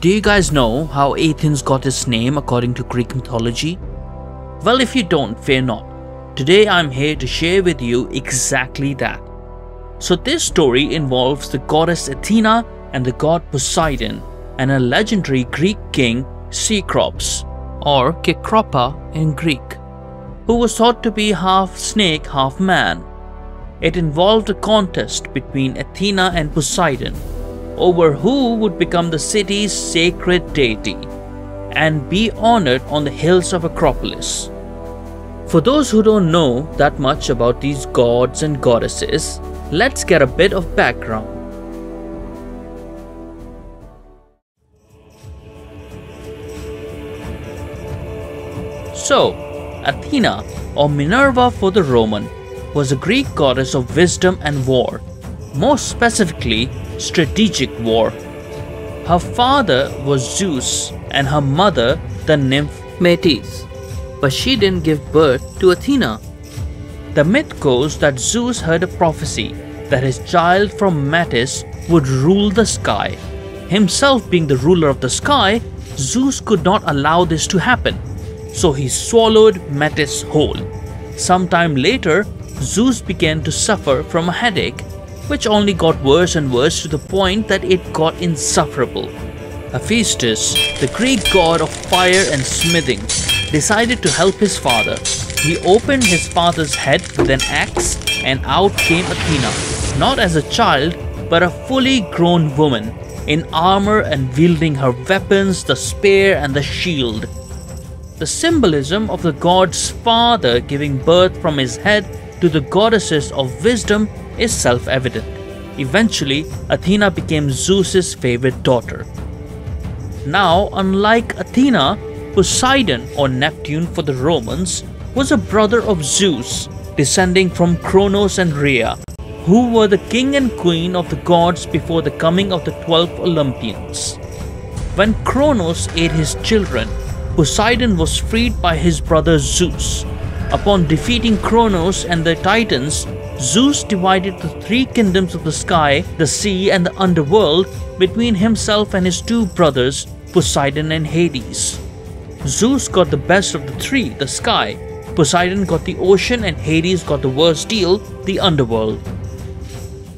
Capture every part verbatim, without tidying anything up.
Do you guys know how Athens got its name according to Greek mythology? Well, if you don't, fear not. Today I'm here to share with you exactly that. So this story involves the goddess Athena and the god Poseidon and a legendary Greek king, Cecrops, or Cecropa in Greek, who was thought to be half snake, half man. It involved a contest between Athena and Poseidon over who would become the city's sacred deity and be honored on the hills of Acropolis. For those who don't know that much about these gods and goddesses, let's get a bit of background. So, Athena, or Minerva for the Roman, was a Greek goddess of wisdom and war, more specifically strategic war. Her father was Zeus and her mother the nymph Metis, but she didn't give birth to Athena. The myth goes that Zeus heard a prophecy that his child from Metis would rule the sky. Himself being the ruler of the sky, Zeus could not allow this to happen, so he swallowed Metis whole. Sometime later, Zeus began to suffer from a headache, which only got worse and worse to the point that it got insufferable. Hephaestus, the Greek god of fire and smithing, decided to help his father. He opened his father's head with an axe and out came Athena, not as a child but a fully grown woman, in armor and wielding her weapons, the spear and the shield. The symbolism of the god's father giving birth from his head to the goddesses of wisdom is self-evident. Eventually, Athena became Zeus's favorite daughter. Now, unlike Athena, Poseidon, or Neptune for the Romans, was a brother of Zeus, descending from Cronos and Rhea, who were the king and queen of the gods before the coming of the twelve Olympians. When Cronos ate his children, Poseidon was freed by his brother Zeus. Upon defeating Cronos and the Titans, Zeus divided the three kingdoms of the sky, the sea and the underworld between himself and his two brothers, Poseidon and Hades. Zeus got the best of the three, the sky, Poseidon got the ocean and Hades got the worst deal, the underworld.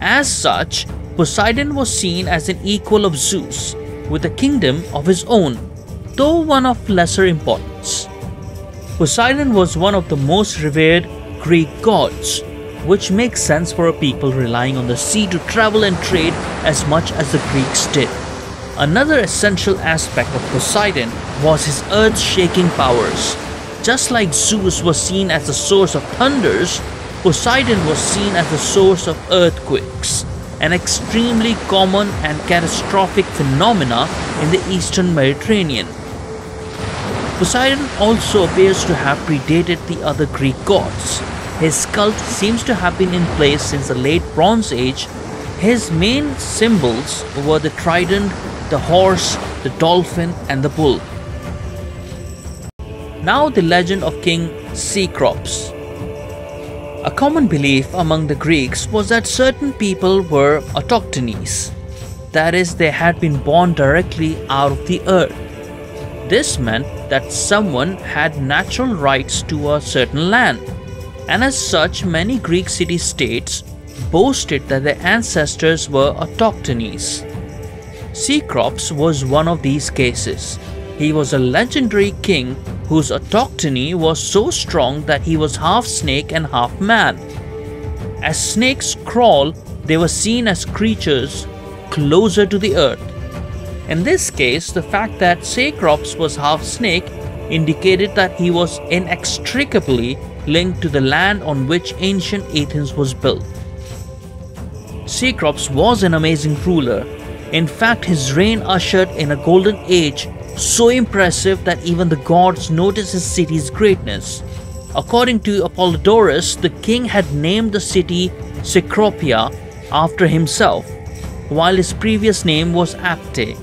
As such, Poseidon was seen as an equal of Zeus, with a kingdom of his own, though one of lesser importance. Poseidon was one of the most revered Greek gods, which makes sense for a people relying on the sea to travel and trade as much as the Greeks did. Another essential aspect of Poseidon was his earth-shaking powers. Just like Zeus was seen as the source of thunders, Poseidon was seen as the source of earthquakes, an extremely common and catastrophic phenomena in the Eastern Mediterranean. Poseidon also appears to have predated the other Greek gods. His cult seems to have been in place since the late Bronze Age. His main symbols were the trident, the horse, the dolphin and the bull. Now the legend of King Cecrops. A common belief among the Greeks was that certain people were autochthonies, that is, they had been born directly out of the earth. This meant that someone had natural rights to a certain land, and as such many Greek city-states boasted that their ancestors were autochthonies. Cecrops was one of these cases. He was a legendary king whose autochthony was so strong that he was half snake and half man. As snakes crawl, they were seen as creatures closer to the earth. In this case, the fact that Cecrops was half snake indicated that he was inextricably linked to the land on which ancient Athens was built. Cecrops was an amazing ruler. In fact, his reign ushered in a golden age so impressive that even the gods noticed his city's greatness. According to Apollodorus, the king had named the city Cecropia after himself, while his previous name was Acte.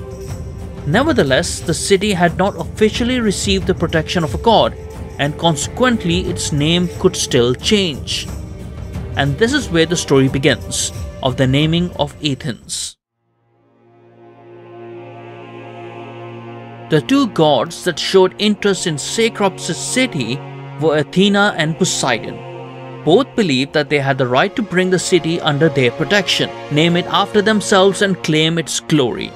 Nevertheless, the city had not officially received the protection of a god, and consequently its name could still change. And this is where the story begins, of the naming of Athens. The two gods that showed interest in Cecrops' city were Athena and Poseidon. Both believed that they had the right to bring the city under their protection, name it after themselves and claim its glory.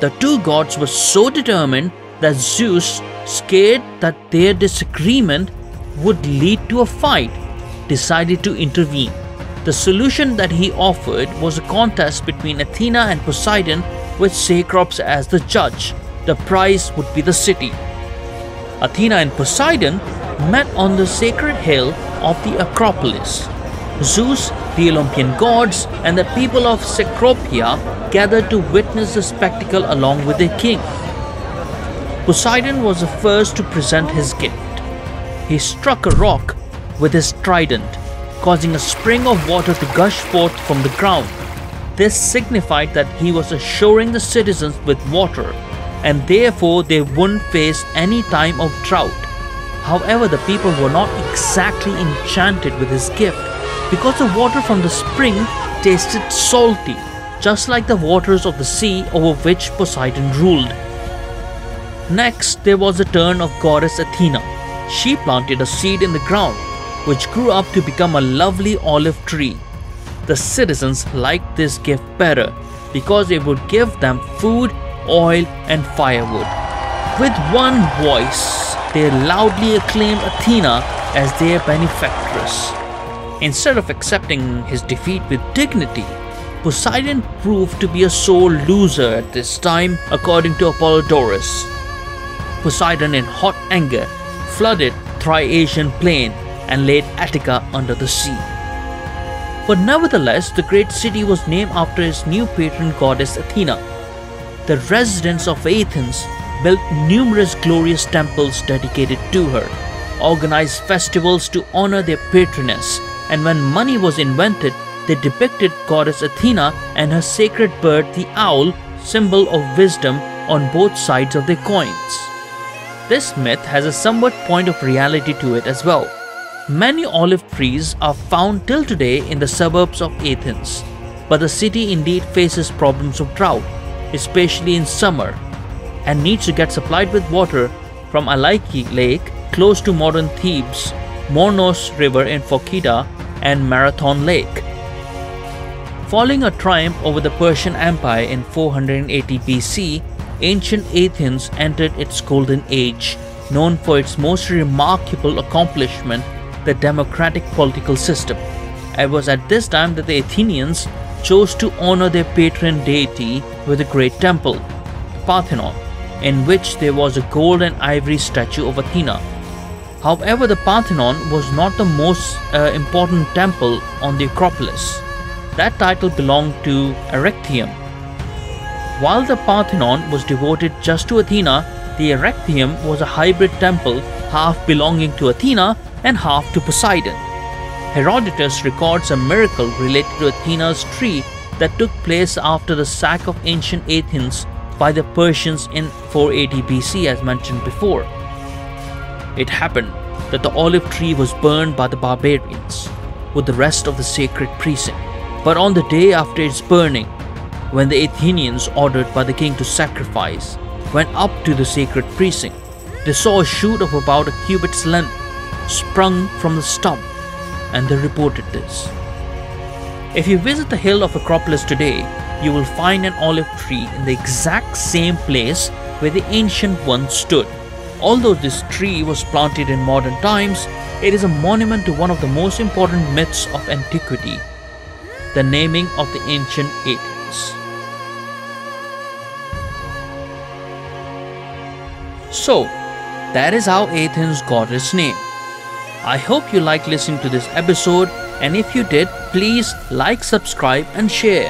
The two gods were so determined that Zeus, scared that their disagreement would lead to a fight, decided to intervene. The solution that he offered was a contest between Athena and Poseidon with Cecrops as the judge. The prize would be the city. Athena and Poseidon met on the sacred hill of the Acropolis. Zeus, the Olympian gods, and the people of Cecropia gathered to witness the spectacle along with their king. Poseidon was the first to present his gift. He struck a rock with his trident, causing a spring of water to gush forth from the ground. This signified that he was assuring the citizens with water, and therefore they wouldn't face any time of drought. However, the people were not exactly enchanted with his gift, because the water from the spring tasted salty, just like the waters of the sea over which Poseidon ruled. Next, there was the turn of goddess Athena. She planted a seed in the ground, which grew up to become a lovely olive tree. The citizens liked this gift better because it would give them food, oil, and firewood. With one voice, they loudly acclaimed Athena as their benefactress. Instead of accepting his defeat with dignity, Poseidon proved to be a sore loser at this time, according to Apollodorus. Poseidon, in hot anger, flooded Thriasian plain and laid Attica under the sea. But nevertheless, the great city was named after its new patron goddess Athena. The residents of Athens built numerous glorious temples dedicated to her, organized festivals to honor their patroness, and when money was invented, they depicted goddess Athena and her sacred bird, the owl, symbol of wisdom, on both sides of their coins. This myth has a somewhat point of reality to it as well. Many olive trees are found till today in the suburbs of Athens, but the city indeed faces problems of drought, especially in summer, and needs to get supplied with water from Alaiki Lake close to modern Thebes, Mornos River in Phocida, and Marathon Lake. Following a triumph over the Persian Empire in four hundred eighty B C, ancient Athens entered its golden age, known for its most remarkable accomplishment, the democratic political system. It was at this time that the Athenians chose to honor their patron deity with a great temple, Parthenon, in which there was a gold and ivory statue of Athena. However, the Parthenon was not the most uh, important temple on the Acropolis. That title belonged to Erechtheum. While the Parthenon was devoted just to Athena, the Erechtheum was a hybrid temple, half belonging to Athena and half to Poseidon. Herodotus records a miracle related to Athena's tree that took place after the sack of ancient Athens by the Persians in four eighty B C, as mentioned before. It happened that the olive tree was burned by the barbarians with the rest of the sacred precinct. But on the day after its burning, when the Athenians, ordered by the king to sacrifice, went up to the sacred precinct, they saw a shoot of about a cubit's length sprung from the stump, and they reported this. If you visit the hill of Acropolis today, you will find an olive tree in the exact same place where the ancient one stood. Although this tree was planted in modern times, it is a monument to one of the most important myths of antiquity, the naming of the ancient Athens. So, that is how Athens got its name. I hope you liked listening to this episode, and if you did, please like, subscribe, and share.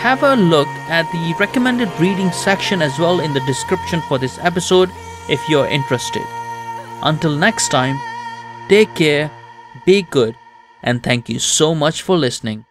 Have a look at the recommended reading section as well in the description for this episode if you're interested. Until next time, take care, be good, and thank you so much for listening.